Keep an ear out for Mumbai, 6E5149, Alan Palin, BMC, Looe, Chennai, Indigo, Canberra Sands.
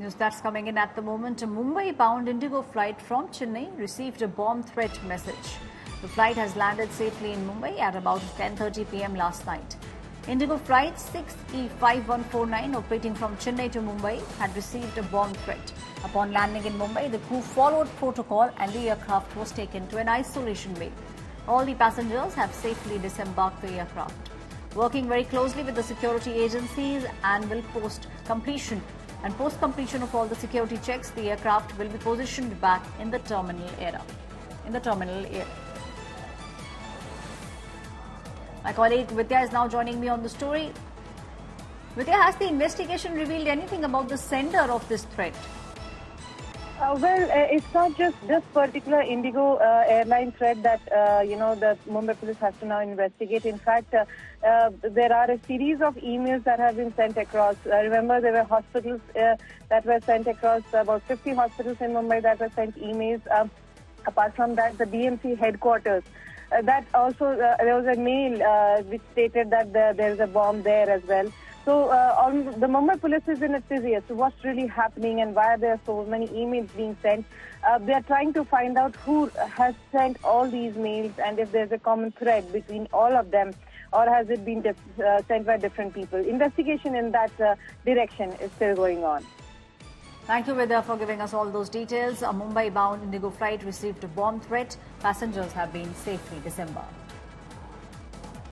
News that's coming in at the moment. A Mumbai-bound Indigo flight from Chennai received a bomb threat message. The flight has landed safely in Mumbai at about 10:30 p.m. last night. Indigo flight 6E5149 operating from Chennai to Mumbai had received a bomb threat. Upon landing in Mumbai, the crew followed protocol and the aircraft was taken to an isolation bay. All the passengers have safely disembarked the aircraft. Working very closely with the security agencies and will post completion of all the security checks, the aircraft will be positioned back in the terminal area. My colleague Vidya is now joining me on the story. Vidya, has the investigation revealed anything about the sender of this threat? It's not just this particular Indigo airline threat that, the Mumbai police has to now investigate. In fact, there are a series of emails that have been sent across. Remember, there were hospitals that were sent across, about 50 hospitals in Mumbai that were sent emails. Apart from that, the BMC headquarters. There was a mail which stated that there is a bomb there as well. So the Mumbai police is in a tizzy as to what's really happening and why there are so many emails being sent. They are trying to find out who has sent all these mails and if there's a common thread between all of them, or has it been sent by different people. Investigation in that direction is still going on. Thank you, Vidya, for giving us all those details. A Mumbai-bound Indigo flight received a bomb threat. Passengers have been safely disembarked.